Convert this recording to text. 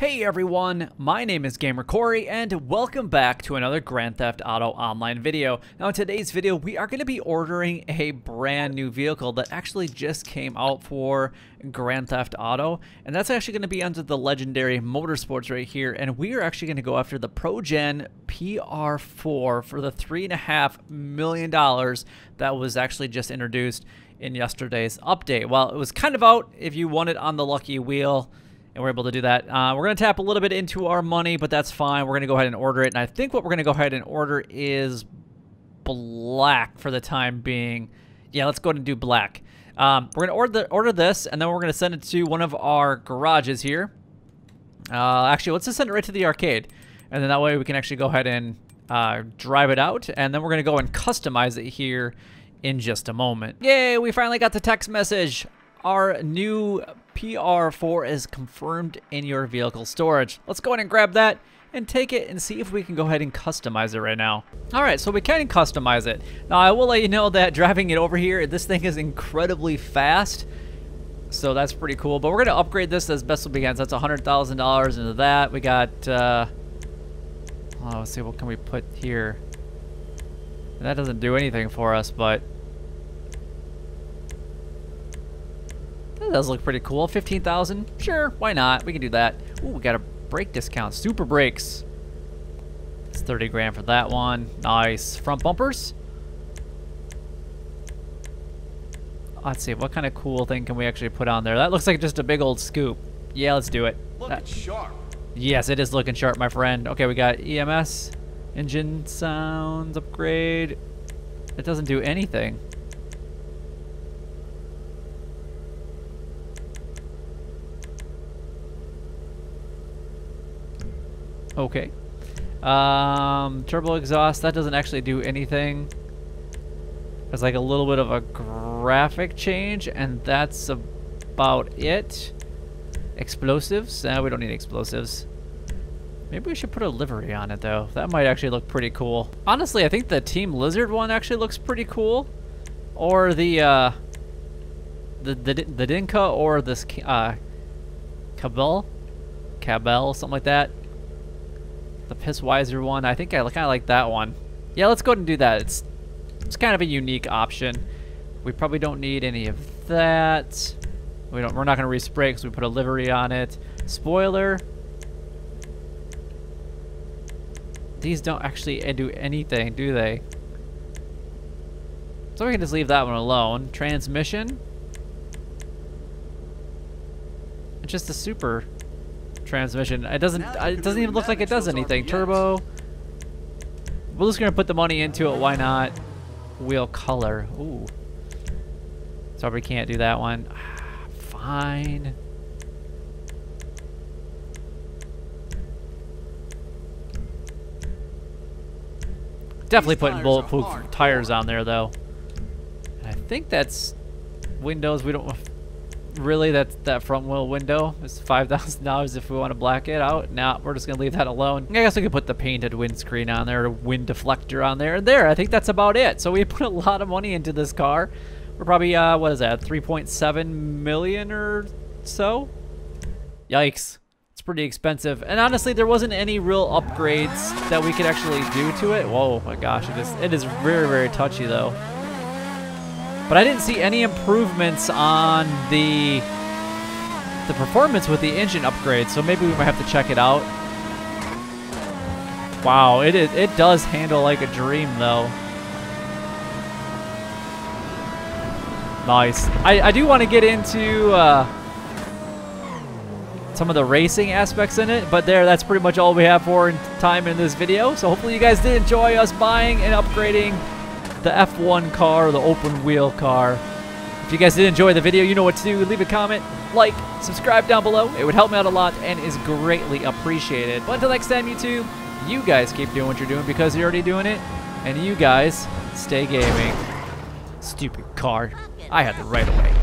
Hey everyone, my name is Gamer Cory and welcome back to another Grand Theft Auto Online video. Now in today's video we are going to be ordering a brand new vehicle that actually just came out for Grand Theft Auto, and that's actually going to be under the legendary Motorsports right here, and we are actually going to go after the Progen PR4 for the $3.5 million that was actually just introduced in yesterday's update. Well, it was kind of out if you won it on the lucky wheel, and we're able to do that. We're going to tap a little bit into our money, but that's fine. We're going to go ahead and order it. And I think what we're going to go ahead and order is black for the time being. Yeah, let's go ahead and do black. We're going to order this, and then we're going to send it to one of our garages here. Actually, let's just send it right to the arcade. And then that way we can actually go ahead and drive it out. And then we're going to go and customize it here in just a moment. Yay, we finally got the text message. Our new PR4 is confirmed in your vehicle storage. Let's go ahead and grab that and take it and see if we can go ahead and customize it right now. All right, so we can customize it. Now, I will let you know that driving it over here, this thing is incredibly fast, so that's pretty cool. But we're going to upgrade this as best we can. So that's $100,000 into that. We got, let's see, what can we put here? That doesn't do anything for us, but that does look pretty cool. 15,000, sure, why not? We can do that. Ooh, we got a brake discount, super brakes. It's 30 grand for that one. Nice. Front bumpers. Let's see, what kind of cool thing can we actually put on there? That looks like just a big old scoop. Yeah, let's do it. Looking sharp. Yes, it is looking sharp, my friend. Okay, we got EMS, engine sounds upgrade. It doesn't do anything. Okay. Turbo exhaust, that doesn't actually do anything. There's like a little bit of a graphic change, and that's about it. Explosives? We don't need explosives. Maybe we should put a livery on it, though. That might actually look pretty cool. Honestly, I think the Team Lizard one actually looks pretty cool. Or the Dinka, or this Cabell? Cabell, something like that. The Pissweiser one, I think I kind of like that one. Yeah, let's go ahead and do that. It's kind of a unique option. We probably don't need any of that. We're not going to respray because we put a livery on it. Spoiler. These don't actually do anything, do they? So we can just leave that one alone. Transmission. It's just a super transmission. It doesn't even look like it does anything. Turbo. We're just gonna put the money into it. Why not? Wheel color. Ooh. Sorry, we can't do that one. Fine. Definitely putting bulletproof tires on there, though. I think that's windows. We don't. Really, that front wheel window is $5,000 if we want to black it out. Nah, we're just going to leave that alone. I guess we could put the painted windscreen on there, wind deflector on there. And there, I think that's about it. So we put a lot of money into this car. We're probably, what is that, 3.7 million or so? Yikes. It's pretty expensive. And honestly, there wasn't any real upgrades that we could actually do to it. Whoa, my gosh, it is very, very touchy, though. But I didn't see any improvements on the performance with the engine upgrade, so maybe we might have to check it out. Wow, it does handle like a dream, though. Nice. I do want to get into some of the racing aspects in it, but that's pretty much all we have for time in this video. So hopefully you guys did enjoy us buying and upgrading the F1 car, the open wheel car. If you guys did enjoy the video, you know what to do. Leave a comment, like, subscribe down below. It would help me out a lot and is greatly appreciated. But until next time, YouTube, you guys keep doing what you're doing because you're already doing it. And you guys stay gaming. Stupid car. I had the right of way.